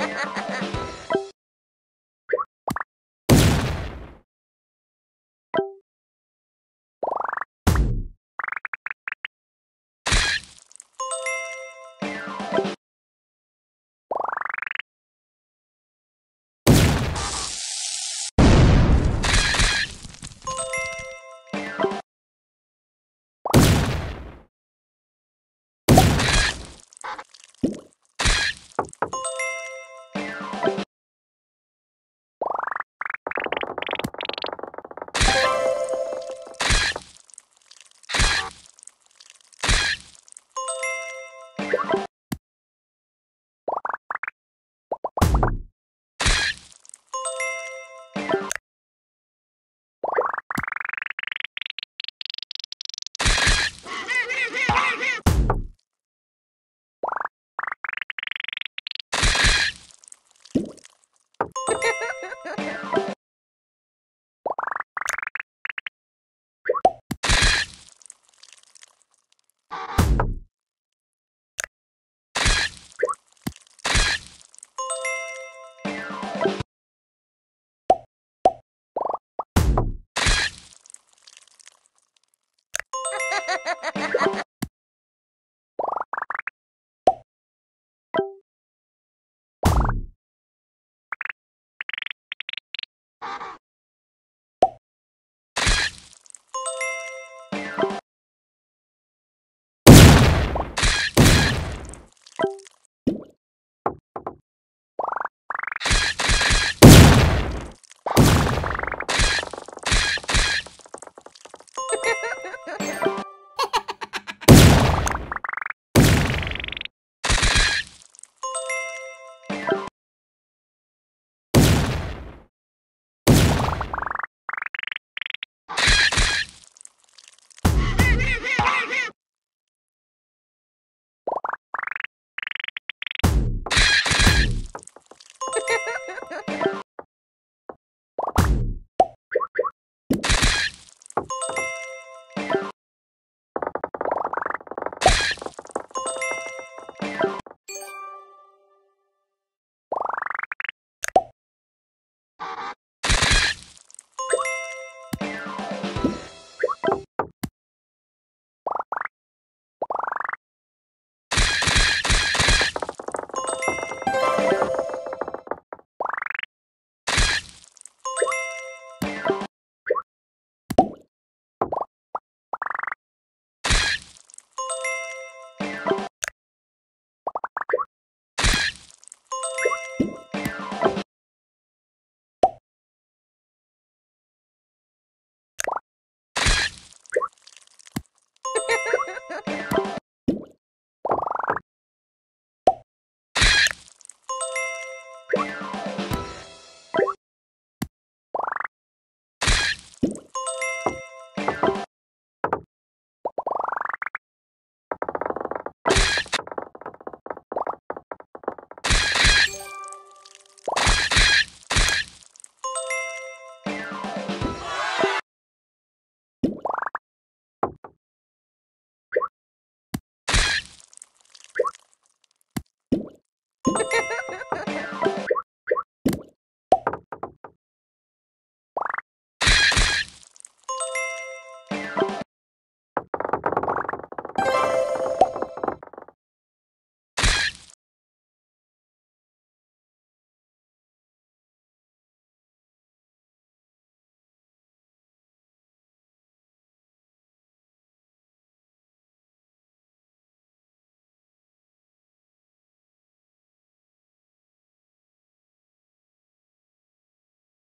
Ha ha ha.